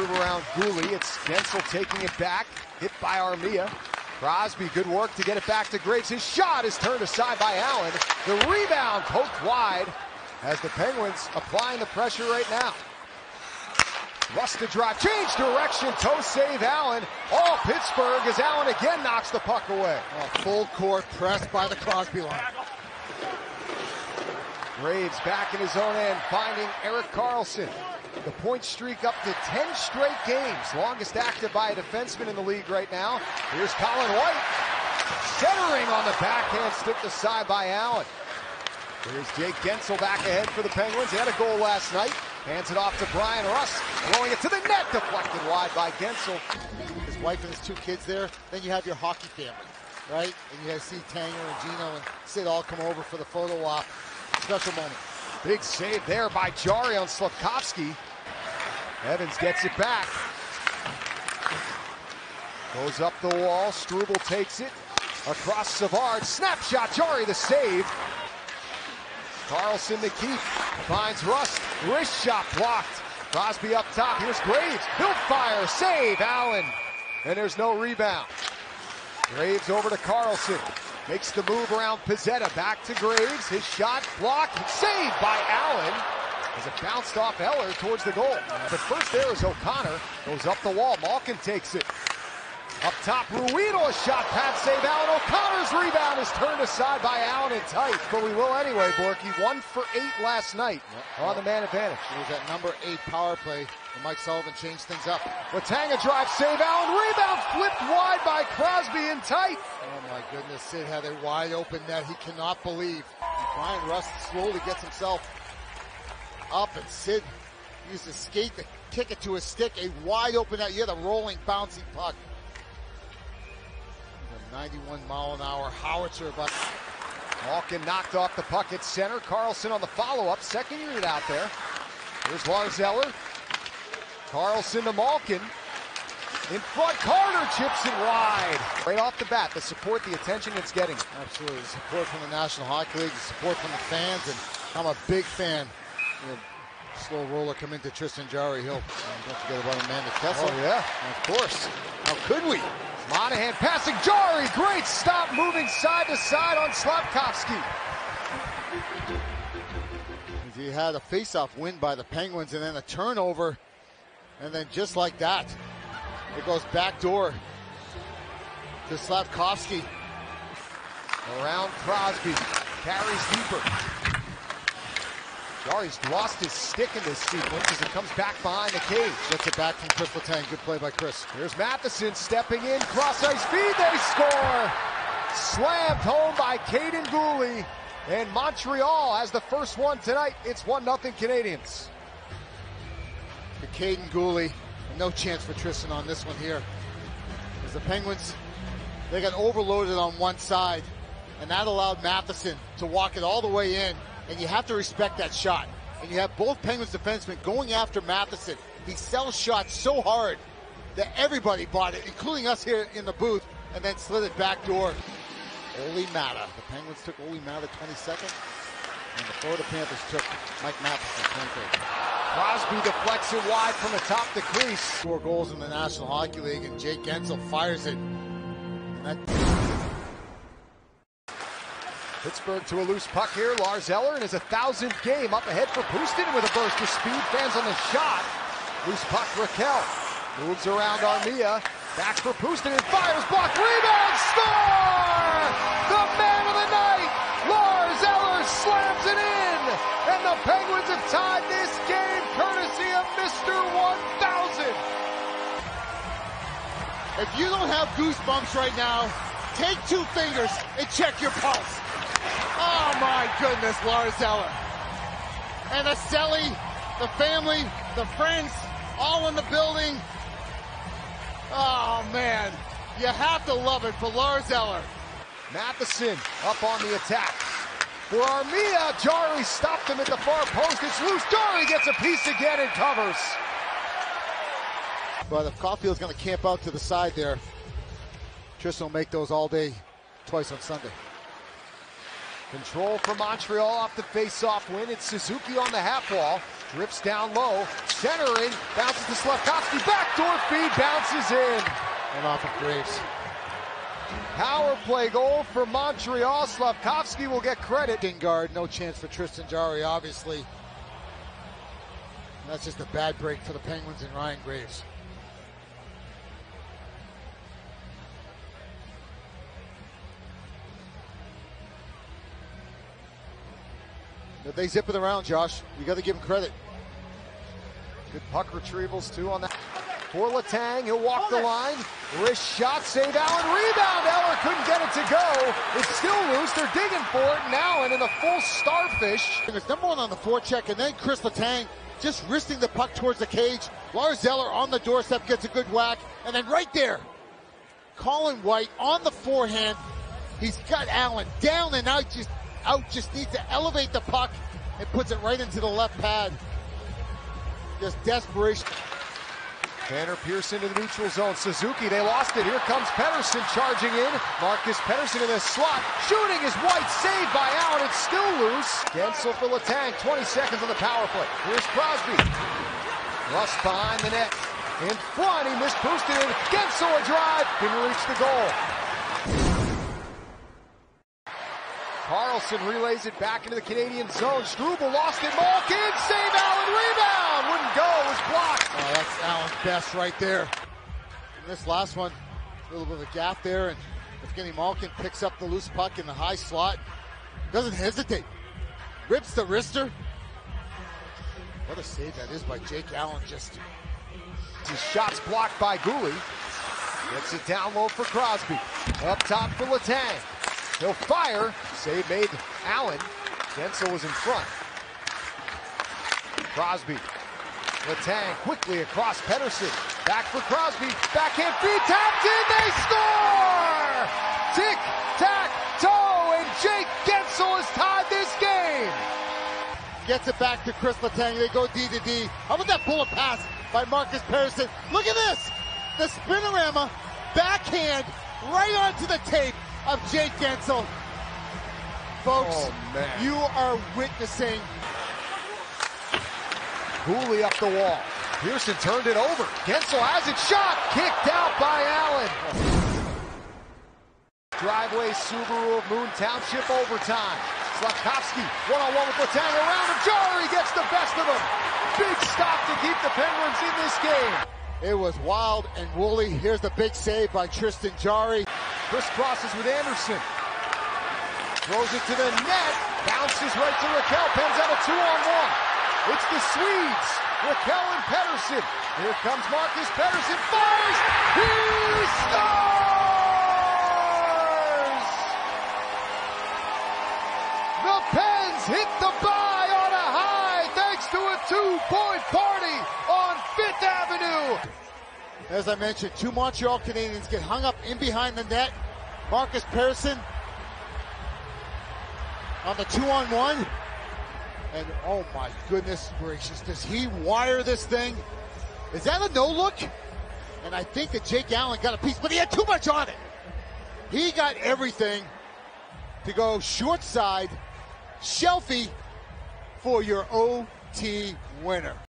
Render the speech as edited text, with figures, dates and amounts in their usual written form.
move around Gooley. It's Guentzel taking it back, hit by Armia. Crosby, good work to get it back to Graves. His shot is turned aside by Allen. The rebound poked wide as the Penguins applying the pressure right now. Rust to drive, change direction, toe save Allen. All Pittsburgh as Allen again knocks the puck away. Oh, full court press by the Crosby line. Graves back in his own end, finding Erik Karlsson. The point streak up to 10 straight games. Longest active by a defenseman in the league right now. Here's Colin White. Centering on the backhand, stick to side by Allen. Here's Jake Guentzel back ahead for the Penguins. He had a goal last night. Hands it off to Bryan Rust. Blowing it to the net. Deflected wide by Guentzel. His wife and his two kids there. Then you have your hockey family, right? And you guys see Tanger and Gino and Sid all come over for the photo op. Special moment. Big save there by Jarry on Slafkovský. Evans gets it back. Goes up the wall. Struble takes it. Across Savard. Snapshot. Jarry the save. Karlsson to keep. Finds Rust. Wrist shot blocked. Crosby up top. Here's Graves. He'll fire. Save. Allen. And there's no rebound. Graves over to Karlsson. Makes the move around Pizzetta, back to Graves, his shot blocked, saved by Allen as it bounced off Eller towards the goal. But first there is O'Connor, goes up the wall, Malkin takes it. Up top, Ruido, a shot, pad save Allen, O'Connor's rebound is turned aside by Allen and tight. But we will anyway, Borky, 1 for 8 last night on the man advantage. It was that number 8 power play, and Mike Sullivan changed things up. Letang a drive, save Allen, rebound flipped wide by Crosby and tight. Oh my goodness, Sid had a wide open net. He cannot believe. And Bryan Rust slowly gets himself up, and Sid used his skate to kick it to his stick. A wide open net. You had a rolling, bouncing puck. A 91-mile-an-hour howitzer by Malkin, knocked off the puck at center. Karlsson on the follow-up. Second unit out there. Here's Lars Eller. Karlsson to Malkin. In front, Carter chips it wide. Right off the bat, the support, the attention it's getting. Absolutely, the support from the National Hockey League, the support from the fans, and I'm a big fan. You know, slow roller come into Tristan Jarry. He'll don't forget about Amanda Kessel. Oh, yeah. And of course. How could we? Monahan passing Jarry. Great stop, moving side to side on Slafkovský. He had a face-off win by the Penguins, and then a turnover, and then just like that, it goes backdoor to Slafkovský. Around Crosby. Carries deeper. Jarry's lost his stick in this sequence as it comes back behind the cage. Gets it back from Chris Letang. Good play by Chris. Here's Matheson stepping in. Cross-ice feed. They score. Slammed home by Caden Gooley. And Montreal has the first one tonight. It's 1-0 Canadiens. To Caden Gooley. No chance for Tristan on this one here. Because the Penguins, they got overloaded on one side, and that allowed Matheson to walk it all the way in, and you have to respect that shot. And you have both Penguins defensemen going after Matheson. He sells shots so hard that everybody bought it, including us here in the booth, and then slid it backdoor. Olli Määttä. The Penguins took Olli Määttä 22nd, and the Florida Panthers took Mike Matheson 23rd. Crosby deflects it wide from the top of the crease. 4 goals in the National Hockey League, and Jake Guentzel fires it. Pittsburgh to a loose puck here. Lars Eller in his 1,000th game up ahead for Pustin with a burst of speed. Fans on the shot. Loose puck, Rakell. Moves around Armia. Back for Pustin and fires. Block, rebound, score! The man of the night, Lars Eller, slams it in. And the Penguins have tied this game courtesy of Mr. 1000. If you don't have goosebumps right now, take 2 fingers and check your pulse. Oh my goodness, Lars Eller. And the celly, the family, the friends, all in the building. Oh man, you have to love it for Lars Eller. Matheson up on the attack. For Armia, Jarry stopped him at the far post. It's loose. Jarry gets a piece again and covers. But if Caulfield's going to camp out to the side there, Tristan will make those all day, twice on Sunday. Control for Montreal off the face-off win. It's Suzuki on the half wall. Drifts down low. Centering. Bounces to Slafkovský. Backdoor feed. Bounces in. And off of Graves. Power play goal for Montreal. Slafkovský will get credit. Guard. No chance for Tristan Jarry, obviously. That's just a bad break for the Penguins and Ryan Graves. But they zip it around, Josh. You got to give him credit. Good puck retrievals, too, on that. For Letang, he'll walk the line. Wrist shot, save Allen, rebound. Eller couldn't get it to go. It's still loose. They're digging for it now, and in a full starfish. And it's number one on the forecheck, and then Chris Letang just wristing the puck towards the cage. Lars Eller on the doorstep gets a good whack, and then right there, Colin White on the forehand. He's got Allen down and out, just needs to elevate the puck and puts it right into the left pad. Just desperation. Tanner Pearson to the neutral zone. Suzuki, they lost it. Here comes Pedersen charging in. Marcus Pettersson in the slot. Shooting is White, saved by Allen. It's still loose. Guentzel for Letang. 20 seconds on the power play. Here's Crosby. Rust behind the net. In front, he missed Pustin. Guentzel a drive. Didn't reach the goal. Karlsson relays it back into the Canadian zone. Struble lost it. Malkin, save Allen, rebound! Wouldn't go, it was blocked. Oh, that's Allen's best right there. And this last one, a little bit of a gap there, and Evgeny Malkin picks up the loose puck in the high slot. Doesn't hesitate. Rips the wrister. What a save that is by Jake Allen. Just his shot's blocked by Gooley. Gets it down low for Crosby. Up top for Letang. He'll fire. Save made Allen. Guentzel was in front. Crosby. Letang quickly across Pedersen. Back for Crosby. Backhand feed. Tapped in. They score! Tic-tac-toe. And Jake Guentzel has tied this game. Gets it back to Chris Letang. They go D to D. How about that bullet pass by Marcus Pettersson? Look at this. The spinorama. Backhand. Right onto the tape of Jake Guentzel. Folks, oh, you are witnessing. Gooley up the wall. Pearson turned it over. Guentzel has it, shot, kicked out by Allen. Driveway Subaru of Moon Township overtime. Slafkovský one-on-one with Letang around him. Jarry gets the best of him. Big stop to keep the Penguins in this game. It was wild and woolly. Here's the big save by Tristan Jarry. Crisscrosses with Anderson. Throws it to the net. Bounces right to Rakell. Pens out a 2-on-1. It's the Swedes. Rakell and Pedersen. Here comes Marcus Pettersson. Fires. He scores! The Pens hit the bye on a high thanks to a two-point party on 5th Avenue. As I mentioned, two Montreal Canadiens get hung up in behind the net. Marcus Pettersson on the 2-on-1. And oh my goodness gracious, does he wire this thing? Is that a no-look? And I think that Jake Allen got a piece, but he had too much on it. He got everything to go short side, shelfie for your OT winner.